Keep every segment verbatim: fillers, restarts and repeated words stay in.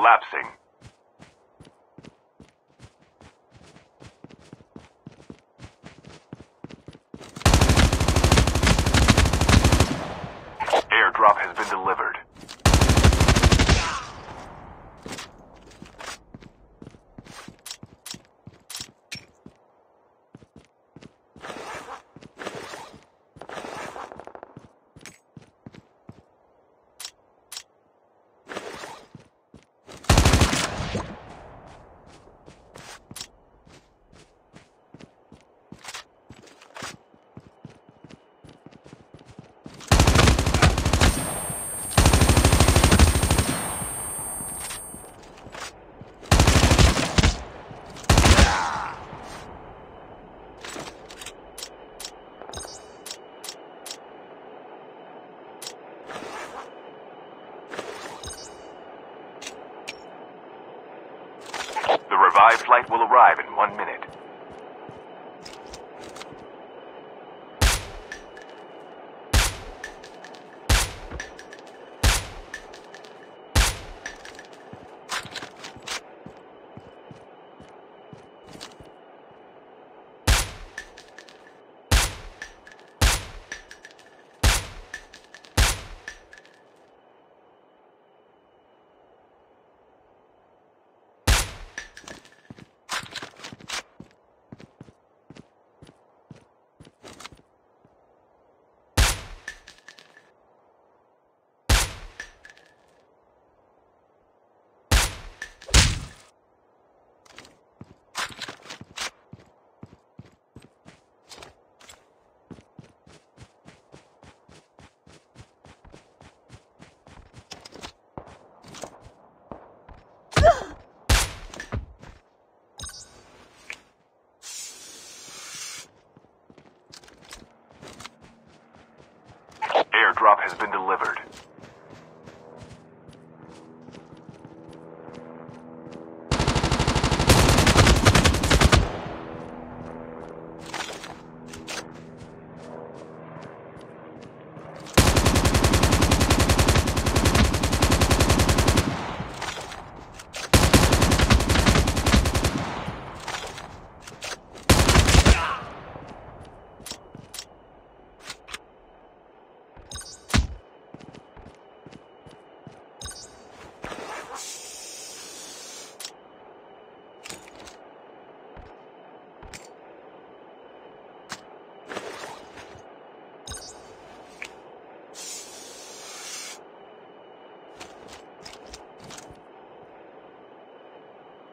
collapsing. Airdrop has been delivered. Revived flight will arrive in one minute. Airdrop has been delivered. Revived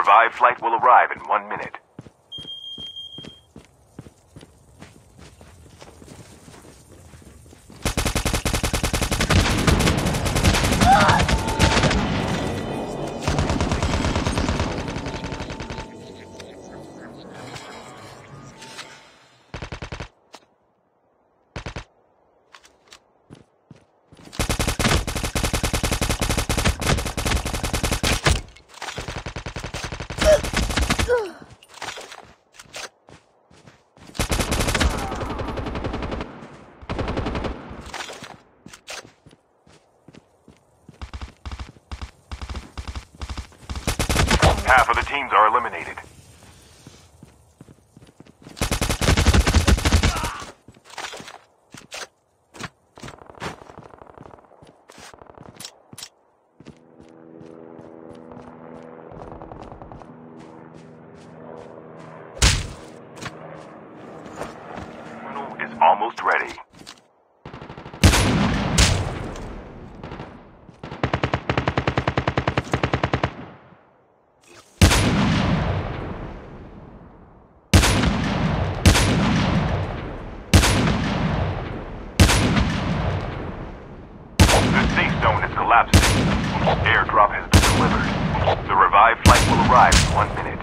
Revived flight will arrive in one minute. You Half of the teams are eliminated. Almost ready. The safe zone is collapsing. Airdrop has been delivered. The revived flight will arrive in one minute.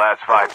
Last five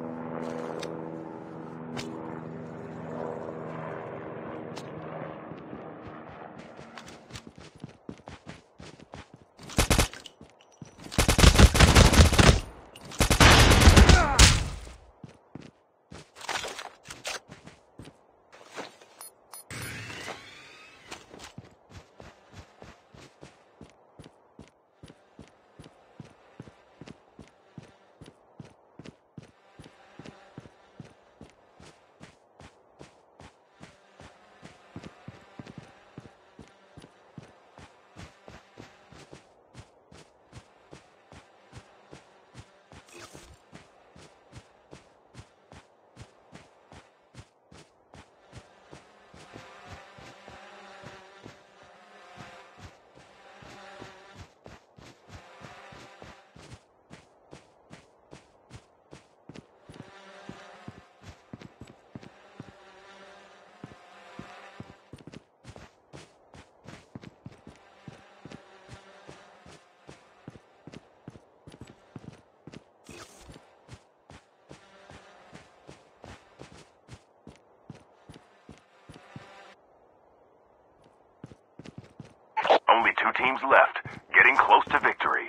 Only two teams left, getting close to victory.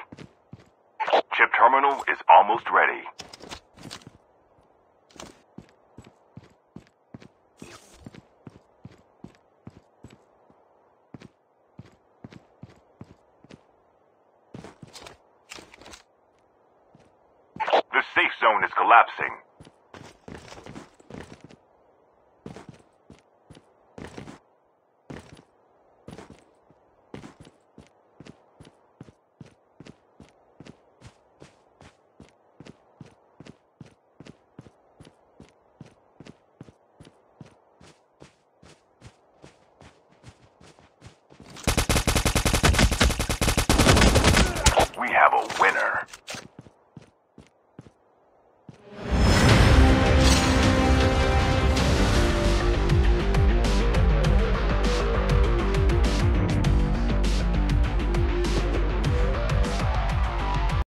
Chip terminal is almost ready. The safe zone is collapsing.